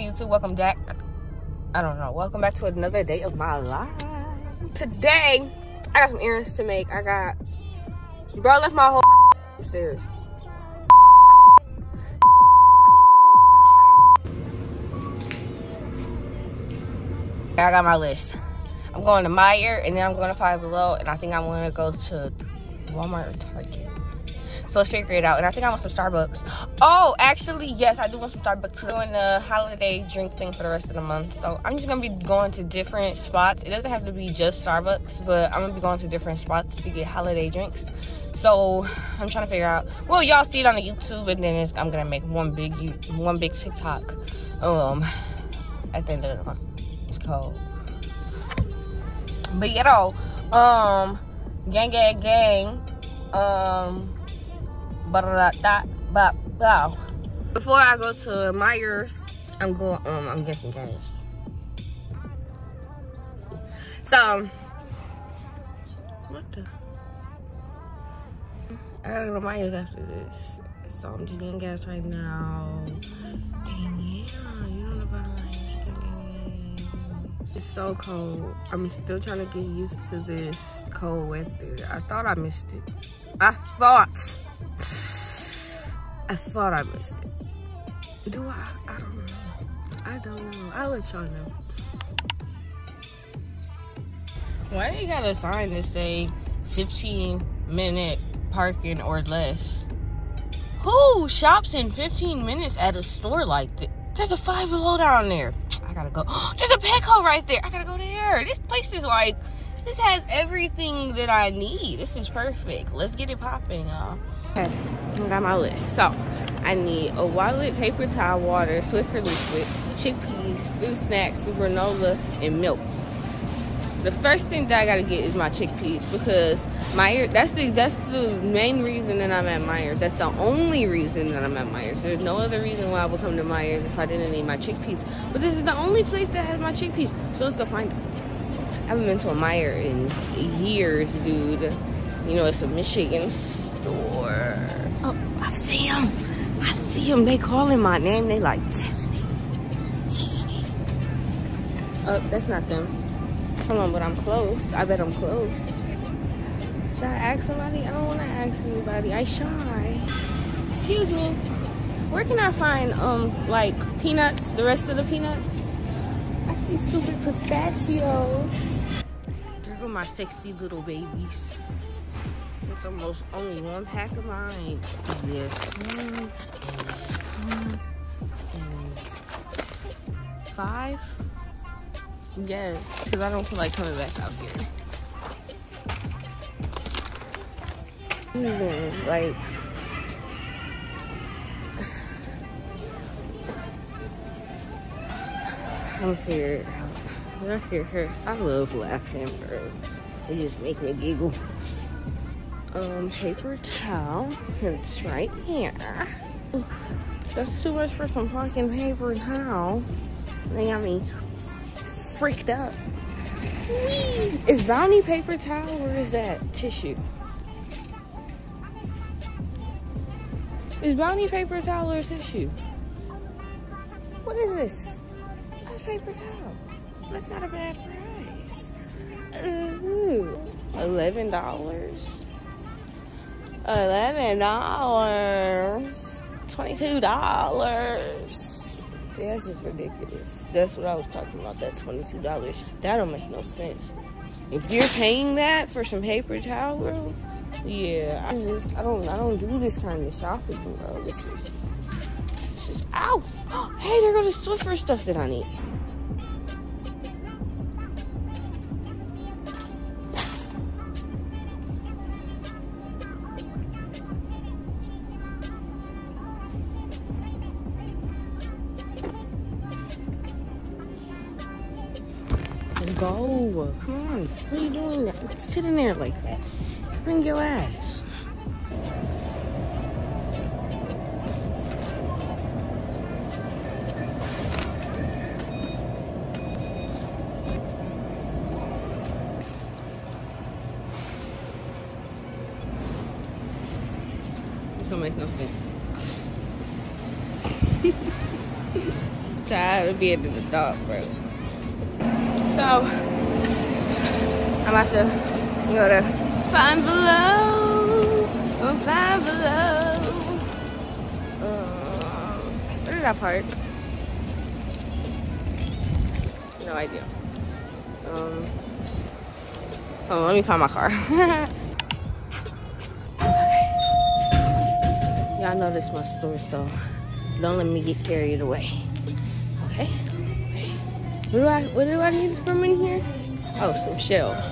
good, YouTube? Welcome back. I don't know. Welcome back to another day of my life. Today, I got some errands to make. I got... Bro, I left my whole upstairs. I got my list. I'm going to Meijer, and then I'm going to Five Below, and I think I'm going to go to Walmart or Target. So let's figure it out. And I think I want some Starbucks. Oh, actually, yes, I do want some Starbucks. I'm doing the holiday drink thing for the rest of the month. So I'm just going to be going to different spots. It doesn't have to be just Starbucks, but I'm going to be going to different spots to get holiday drinks. So I'm trying to figure out. Well, y'all see it on the YouTube, and then I'm going to make one big TikTok at the end of the month. It's cold. But, you know, gang. Before I go to Meijer's, I'm guessing games. So, what the? I gotta go to Meijer's after this. So I'm just getting gas right now. Dang, yeah, you know the vibe. It's so cold. I'm still trying to get used to this cold weather. I thought I missed it. I thought I missed it. Do I? I don't know. I don't know. I'll let y'all know. Why do you got a sign that say 15-minute parking or less? Who shops in 15 minutes at a store like that? There's a Five Below down there. I gotta go. There's a Petco right there. I gotta go there. This place is like, this has everything that I need. This is perfect. Let's get it popping, y'all. Okay. I got my list. So, I need a wallet, paper towel, water, Swiffer liquid, chickpeas, fruit snacks, granola, and milk. The first thing that I gotta get is my chickpeas because Meijer, that's the main reason that I'm at Meijer's. That's the only reason that I'm at Meijer's. There's no other reason why I would come to Meijer's if I didn't need my chickpeas. But this is the only place that has my chickpeas. So let's go find them. I haven't been to a Meijer in years, dude. You know, it's a Michigan store. Oh, I've seen them. I see them. They calling my name. They like, Tiffany. Oh, that's not them. Hold on, but I'm close. I bet I'm close. Should I ask somebody? I don't want to ask anybody. I shy. Excuse me. Where can I find, like, peanuts? The rest of the peanuts? I see stupid pistachios. There go my sexy little babies. It's almost only one pack of mine. This one, and 5. Yes, because I don't feel like coming back out here. Even, like, I'm gonna figure it out. When I hear her, I love laughing, bro. It just makes me giggle. Paper towel. It's right here. That's too much for some fucking paper towel. They got me freaked up. Whee! Is Bounty paper towel or is that tissue? Is Bounty paper towel or tissue? What is this? That's paper towel. That's not a bad price. Ooh. $11. $11. $22. See, that's just ridiculous. That's what I was talking about, that $22. That don't make no sense. If you're paying that for some paper towel, bro, yeah. I don't do this kind of shopping, bro. This is ow. Hey, there goes the Swiffer stuff that I need. Go. Come on. What are you doing? Sitting there like that. Bring your ass. This don't make no sense. tired of being in the dark, bro. So, I'm about to go to Five Below. Oh, Five Below. Where did I park? No idea. Hold on, let me find my car. Okay. Y'all know this is my store, so don't let me get carried away. Okay? Okay. What do I need from in here? Oh, some shelves.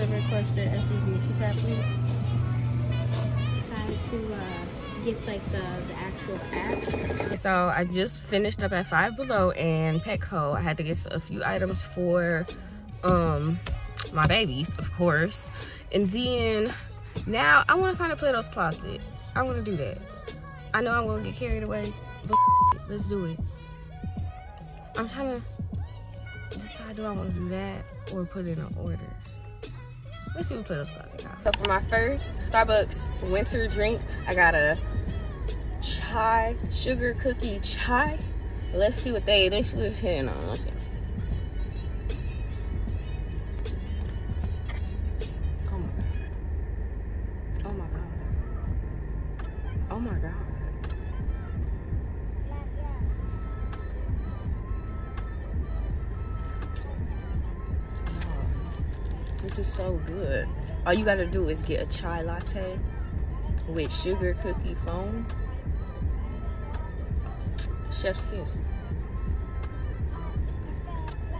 Requested Essence Meaty Crab, please. Time to get like the actual app. So I just finished up at Five Below and Petco. I had to get a few items for my babies, of course. And then now I want to find a Plato's Closet. I want to do that. I know I'm going to get carried away, but let's do it. I'm trying to decide, do I want to do that or put in an order? Let's see what Plato's Closet got. So for my first Starbucks winter drink, I got a chai, sugar cookie chai. Let's see what they should have hit on. Let's see. Oh my God. Oh my God. Oh my God. This is so good. All you gotta do is get a chai latte with sugar cookie foam. Chef's kiss.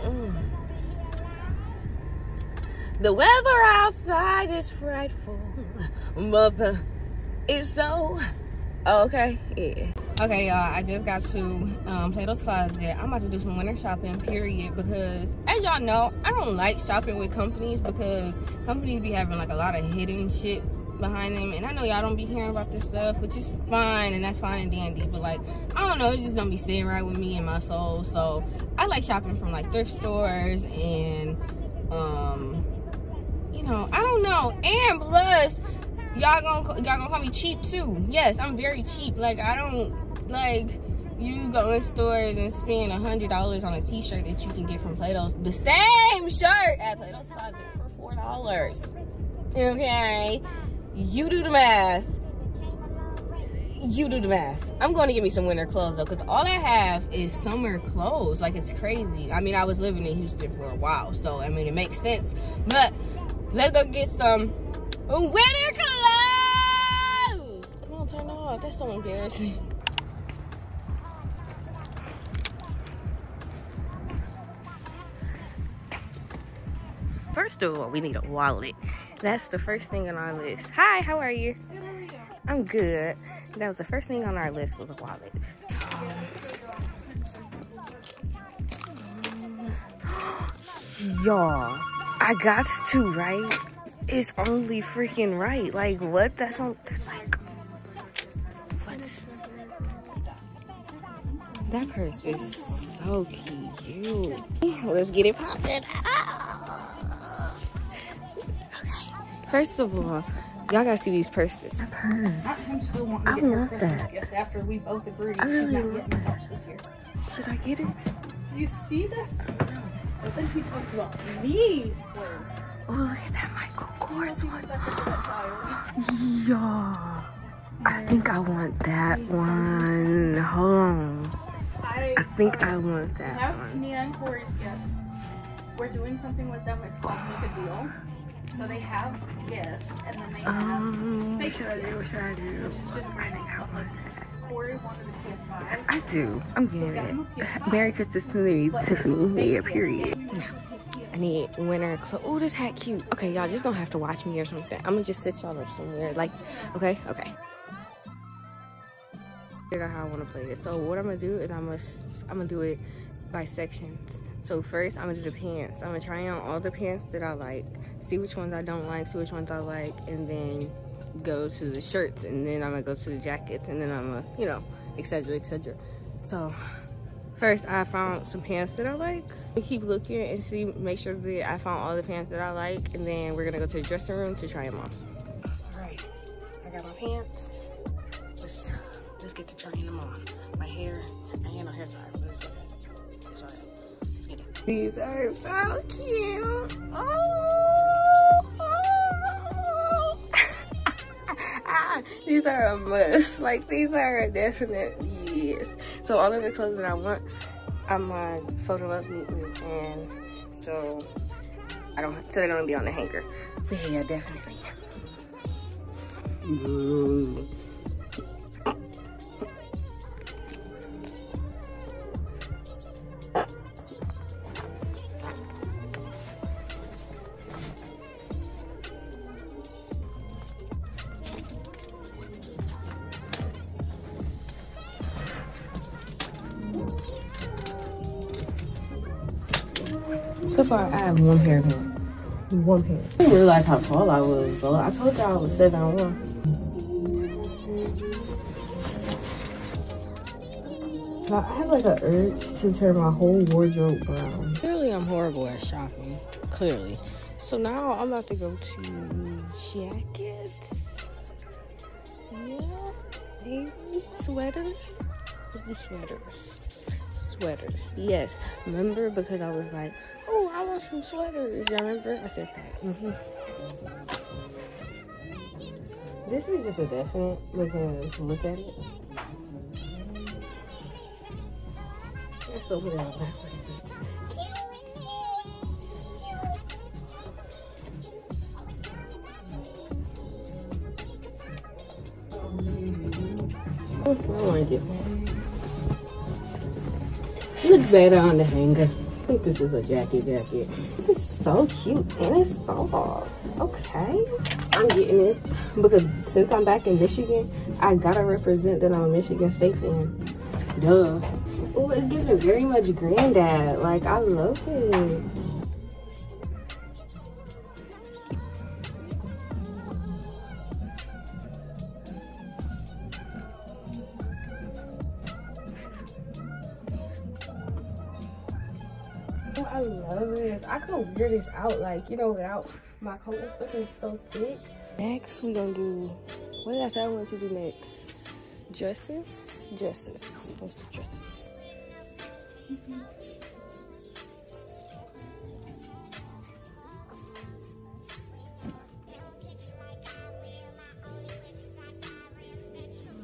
Mm. The weather outside is frightful. Mother is so okay. Yeah. Okay, y'all, I just got to Plato's Closet. I'm about to do some winter shopping, period, because as y'all know, I don't like shopping with companies because companies be having like a lot of hidden shit behind them, and I know y'all don't be hearing about this stuff, which is fine, and that's fine and dandy, but like, I don't know, it just don't be sitting right with me and my soul. So I like shopping from like thrift stores and, you know, I don't know, and plus, y'all gonna call me cheap too. Yes, I'm very cheap. Like, I don't, like, you go in stores and spend $100 on a t-shirt that you can get from Plato's, the same shirt at Plato's Closet for $4. Okay, you do the math. You do the math. I'm going to give me some winter clothes though, because all I have is summer clothes. Like, it's crazy. I mean, I was living in Houston for a while, so I mean, it makes sense. But let's go get some winter clothes. Come on, turn it off. That's so embarrassing. First of all, we need a wallet. That's the first thing on our list. Hi, how are you? Good, how are you? I'm good. That was the first thing on our list, was a wallet. So, y'all, I got to, right? It's only freaking right. Like, what? That's on, that's like, what? That purse is so cute. Let's get it poppin'. First of all, y'all gotta see these purses. Her purse. I'm still wanting to get her Christmas gifts after we both agree she's not getting touched this year. Should I get it? You see this? No. But then he talks about these. Oh, look at that Michael Kors one. Y'all, I think I want that one. Hold on. I think I want that one. I have Neon Corey's gifts. We're doing something with them. It's called Make a Deal. So they have gifts, and then they have fake gifts, which is just random stuff. Like, Corey wanted a PS5. I do. I'm getting it. Merry Christmas to me, Tiffany. Yeah, period. No. I need winter clothes. Oh, this hat cute. Okay, y'all just gonna have to watch me or something. I'm gonna just sit y'all up somewhere. Like, okay, okay. Figure out how I want to play it. So what I'm gonna do is I'm gonna do it by sections. So first, I'm gonna do the pants. I'm gonna try on all the pants that I like, see which ones I don't like, see which ones I like, and then go to the shirts, and then I'm gonna go to the jackets, and then I'm gonna, you know, etc., etc. So first, I found some pants that I like. We keep looking and see, make sure that I found all the pants that I like, and then we're gonna go to the dressing room to try them on. All right, I got my pants. Let's get to trying them on. My hair, I ain't no hair tie, but it's alright. Let's get it. These are so cute. Oh. These are a must. Like, these are a definite yes. So all of the clothes that I want, I'm gonna photo up neatly, and so they don't be on the hanger. But yeah, definitely. Ooh. So far, I have one pair of pants. One pair. I didn't realize how tall I was, though. I told y'all I was 7'1". I have like an urge to turn my whole wardrobe brown. Clearly, I'm horrible at shopping. Clearly. So now I'm about to go to jackets. Yeah, maybe sweaters. What's the sweaters? Sweaters, yes. Remember, because I was like, oh, I want some sweaters. You remember? I said that. This is just a definite, because look at it. Let's open it up backwards. I don't like it. Look better on the hanger. I think this is a jacket. This is so cute and it's soft. Okay, I'm getting this because since I'm back in Michigan, I gotta represent that I'm a Michigan State fan. Duh. Oh, it's giving very much granddad. Like, I love it. I love this. I could wear this out, like, you know, without my coat and stuff. Is so thick. Next, we gonna do, what did I say I wanted to do next? Dresses? Dresses. Let's do dresses.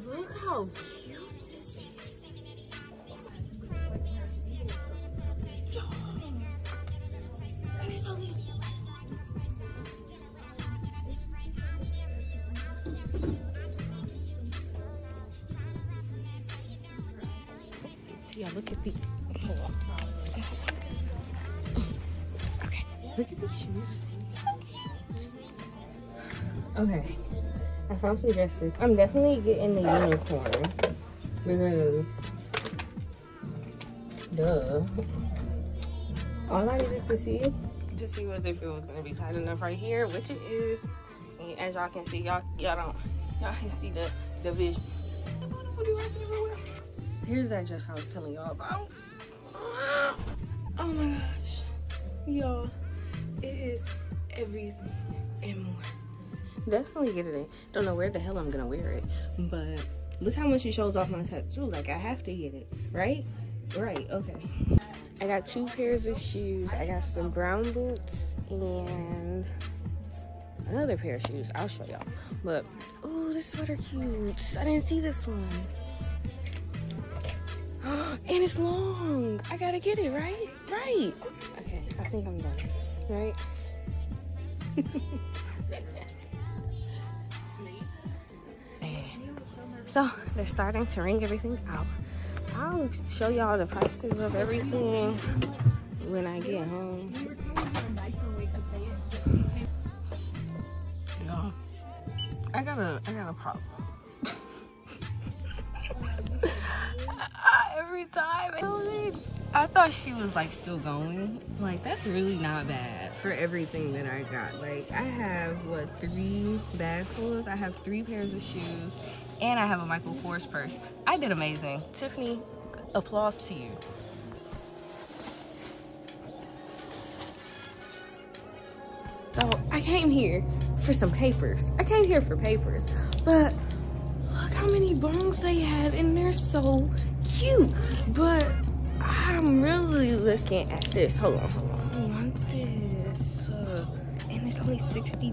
Look how cute. Yeah, look at these. Okay, look at these shoes. Okay, I found some dresses. I'm definitely getting the unicorn because, duh. All I needed to see was if it was gonna be tight enough right here, which it is. And as y'all can see, y'all can see the division. Here's that dress I was telling y'all about. Oh my gosh. Y'all, it is everything and more. Definitely get it in. Don't know where the hell I'm gonna wear it, but look how much it shows off my tattoo. Like, I have to get it, right? Right, okay. I got two pairs of shoes. I got some brown boots and another pair of shoes. I'll show y'all. But, ooh, this sweater cute. I didn't see this one. And it's long. I gotta get it, right? Right. Okay, I think I'm done. Right? So, they're starting to ring everything out. I'll show y'all the prices of everything when I get home. No. I got a problem. Every time. I thought she was like still going. Like, that's really not bad for everything that I got. Like, I have what, 3 bagfuls? I have 3 pairs of shoes, and I have a Michael Kors purse. I did amazing. Tiffany, applause to you. So I came here for some papers. I came here for papers, but look how many bongs they have, and they're so cute. But I'm really looking at this. Hold on, hold on. I want this, and it's only $60.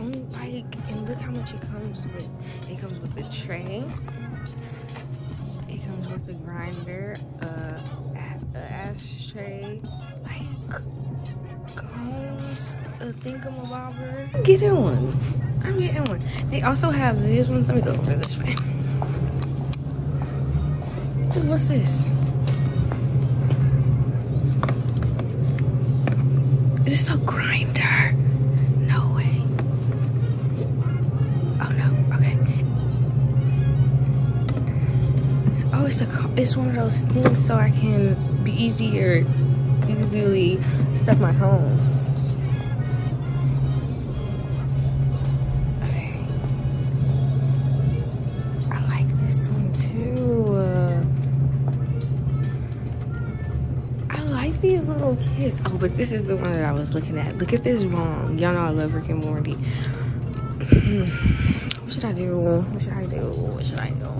I'm like, and look how much it comes with. It comes with the tray. It comes with the grinder, an ashtray, like combs. A thingamabobber. I'm getting one. I'm getting one. They also have these ones. Let me go over this way. Ooh, what's this? Is this a grinder? No way. Oh no. Okay. Oh, it's one of those things so I can be easily stuff my home. Kids. Oh, but this is the one that I was looking at. Look at this wrong. Y'all know I love Rick and Morty. What should I do? What should I do? What should I do?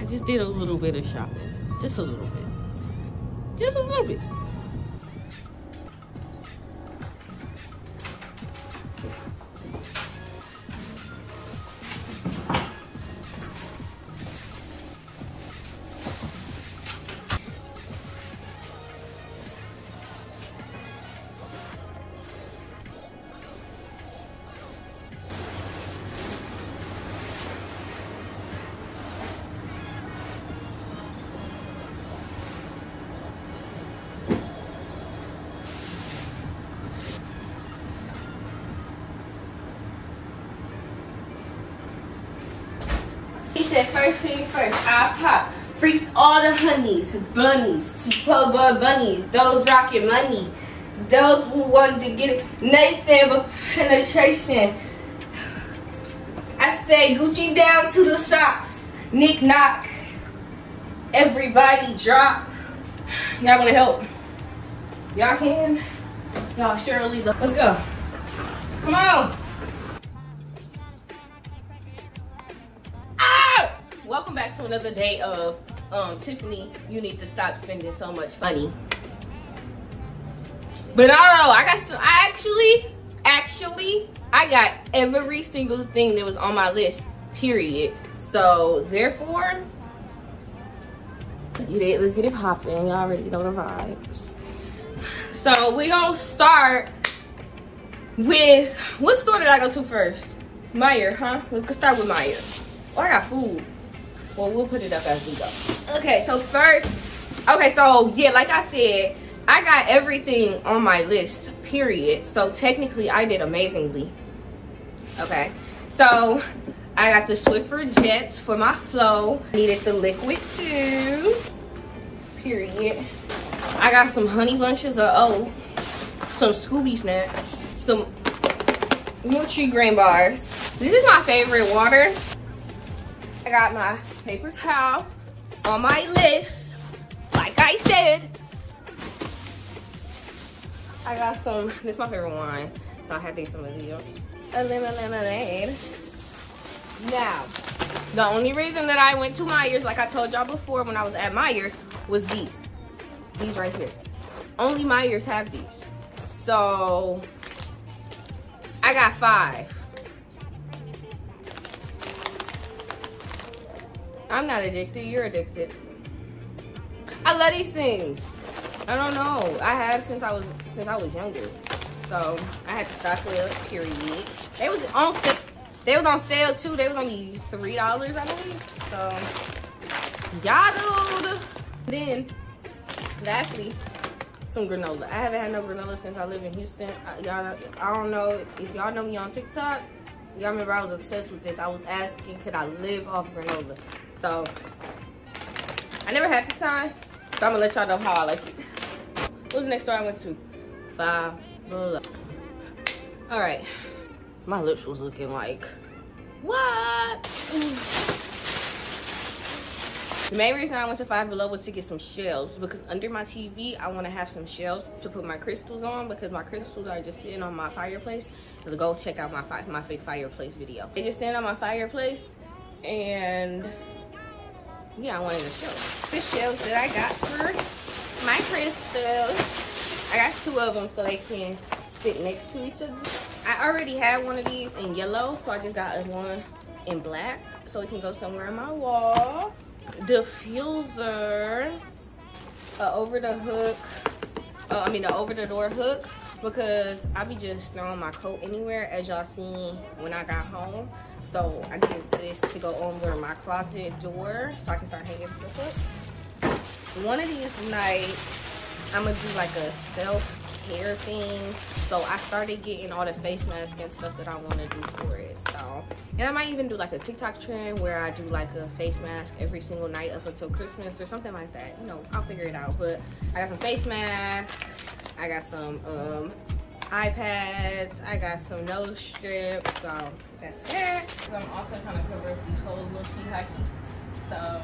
I just did a little bit of shopping. Just a little bit. Just a little bit. First thing first, I pop freaks all the honeys, bunnies, Chipotle bunnies, those rocking money, those who want to get it, nothing but penetration. I say Gucci down to the socks, knick knock, everybody drop. Y'all wanna help? Y'all can? Y'all surely look. Let's go. Come on. Welcome back to another day of Tiffany, you need to stop spending so much money. But I don't know, I got some, I actually, I got every single thing that was on my list, period. So, therefore, let's get it popping. Y'all already know the vibes. So, we're gonna start with, what store did I go to first? Meijer, huh? Let's go start with Meijer. Oh, I got food. Well, we'll put it up as we go. Okay, so first, okay, so yeah, like I said, I got everything on my list, period. So technically, I did amazingly. Okay, so I got the Swiffer Jets for my flow. Needed the liquid too, period. I got some Honey Bunches of Oats, some Scooby Snacks, some Nutri-Grain bars. This is my favorite water. I got my paper towel on my list, like I said. I got some, this is my favorite wine, so I had to get some of these. A lemon lemonade. Now, the only reason that I went to Meijer's, like I told y'all before when I was at Meijer's, was these. These right here. Only Meijer's have these. So, I got 5. I'm not addicted, you're addicted. I love these things. I don't know. I have since I was younger. So I had to stock up, period. They was on sale too. They was only $3, I believe. So y'all dude. Then lastly, some granola. I haven't had no granola since I live in Houston. Y'all, I don't know if y'all know me on TikTok. Y'all remember I was obsessed with this. I was asking, could I live off granola? So I never had this kind, so I'm gonna let y'all know how I like it. What was the next store I went to? Five Below. All right, my lips was looking like, what? The main reason I went to Five Below was to get some shelves, because under my TV, I wanna have some shelves to put my crystals on, because my crystals are just sitting on my fireplace. So go check out my fake fireplace video. They just stand on my fireplace, and yeah, I wanted a shelf. The shelves that I got for my crystals, I got two of them so they can sit next to each other. I already had one of these in yellow, so I just got one in black so it can go somewhere on my wall. Diffuser, the over the door hook, because I be just throwing my coat anywhere, as y'all seen when I got home. So I did this to go over my closet door so I can start hanging stuff up. One of these nights, I'm gonna do like a self-care thing. So I started getting all the face masks and stuff that I wanna do for it, so. And I might even do like a TikTok trend where I do like a face mask every single night up until Christmas or something like that. You know, I'll figure it out. But I got some face masks, I got some iPads, I got some nose strips, so that's it. I'm also trying to cover up these whole little tea hockey, so.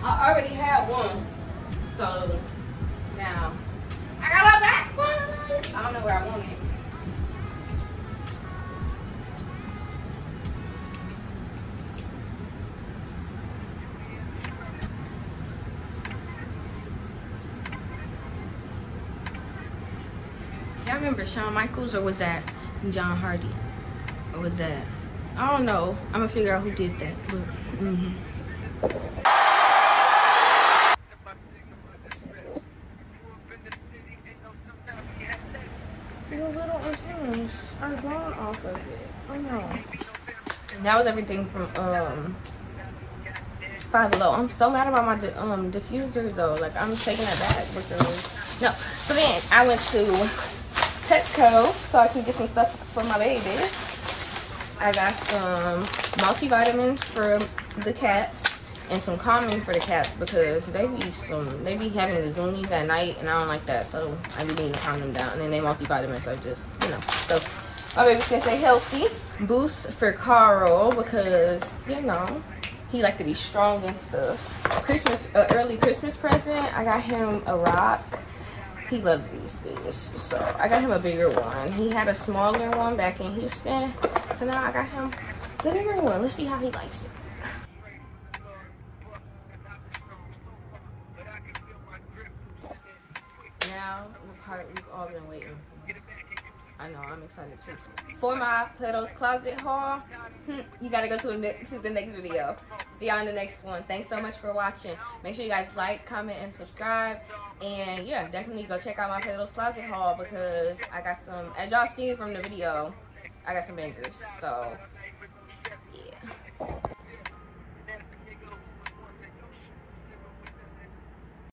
I already had one, so now I got a back one. I don't know where I want it. Y'all remember Shawn Michaels, or was that John Hardy? Or was that, I don't know. I'm gonna figure out who did that. But, that was everything from Five Below. I'm so mad about my diffuser though. Like, I'm taking that back because no. So then I went to Petco so I can get some stuff for my baby. I got some multivitamins for the cats and some calming for the cats, because they be having the zoomies at night and I don't like that, so I be needing to calm them down. And then they multivitamins are just, you know, so my baby's gonna stay healthy. Boost for Carl, because, you know, he like to be strong and stuff. Christmas, early Christmas present, I got him a rock. He loves these things, so I got him a bigger one. He had a smaller one back in Houston, so now I got him the bigger one. Let's see how he likes it. Now, the part we've all been waiting for. I know, I'm excited too. For my Plato's Closet haul, you gotta go to the next video. See y'all in the next one. Thanks so much for watching. Make sure you guys like, comment, and subscribe. And yeah, definitely go check out my Plato's Closet haul, because I got some, as y'all seen from the video, I got some bangers. So